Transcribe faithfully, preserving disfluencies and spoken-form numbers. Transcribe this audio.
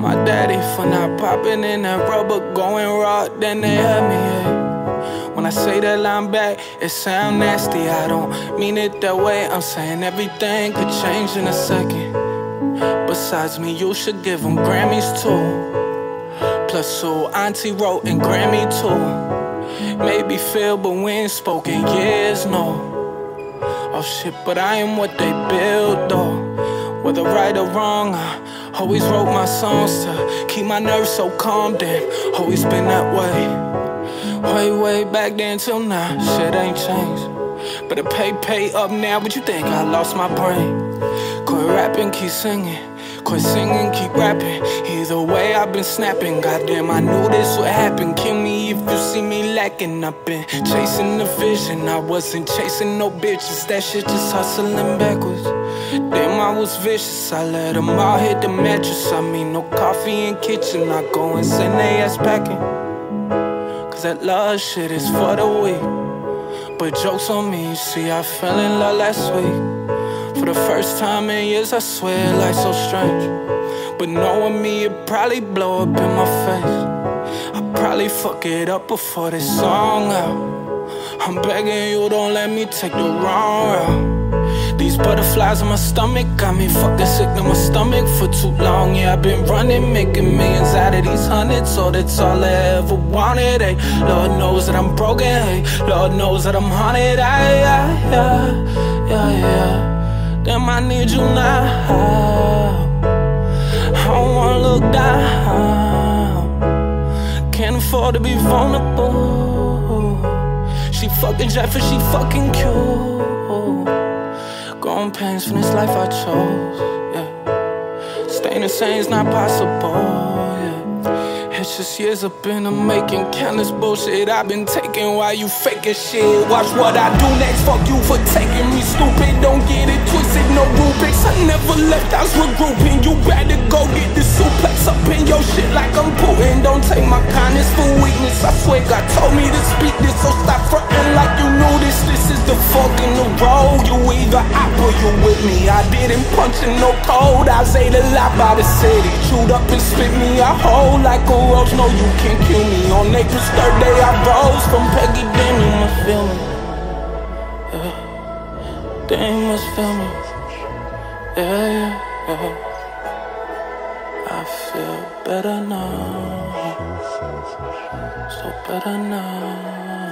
my daddy for not popping in that rubber, going raw, then they had me hit. When I say that I'm back, it sound nasty, I don't mean it that way. I'm saying everything could change in a second. Besides me, you should give them Grammys too. Plus who auntie wrote and Grammy too. Maybe feel but we ain't spoken years, no. Oh shit, but I am what they build though. Whether right or wrong, I always wrote my songs to keep my nerves so calm, damn, always been that way. Way, way back then till now, shit ain't changed. Better pay, pay up now, but you think I lost my brain. Quit rapping, keep singing, quit singing, keep rapping. Either way, I've been snapping, goddamn, I knew this would happen. Kill me if you see me lacking. I've been chasing the vision, I wasn't chasing no bitches. That shit just hustling backwards. Damn, I was vicious, I let them all hit the mattress. I mean, no coffee in kitchen, I go and send they ass packing. Cause that love shit is for the weak. But jokes on me, you see, I fell in love last week. For the first time in years, I swear life's so strange. But knowing me, it'd probably blow up in my face. I'd probably fuck it up before this song out. I'm begging you, don't let me take the wrong route. These butterflies in my stomach got me fucking sick in my stomach for too long. Yeah, I've been running, making millions out of these hundreds. So that's all I ever wanted, ay. Lord knows that I'm broken, ay. Lord knows that I'm haunted, ay, yeah, yeah, yeah, yeah. Damn, I need you now. I don't wanna look down. Can't afford to be vulnerable. She fucking Jeffrey, she fucking cute. Growing pains from this life I chose, yeah. Staying the same's not possible, yeah. It's just years up in the making. Countless bullshit I've been taking while you faking shit. Watch what I do next, fuck you for taking me stupid. Don't get it twisted. No rubrics, I never left, I was regrouping. You better go get the suplex up in your shit like I'm Putin. Don't take my kindness for weakness, I swear God told me to speak this. So stop frontin' like you knew this, this is the fork in the road. You either out or you with me, I didn't punch in no cold. I was ate a lot by the city, chewed up and spit me. I hold like a rose, no you can't kill me. On April's third day I rose from Peggy Denny, my feeling. Yeah. They must feel me, yeah, yeah, yeah. I feel better now, so better now.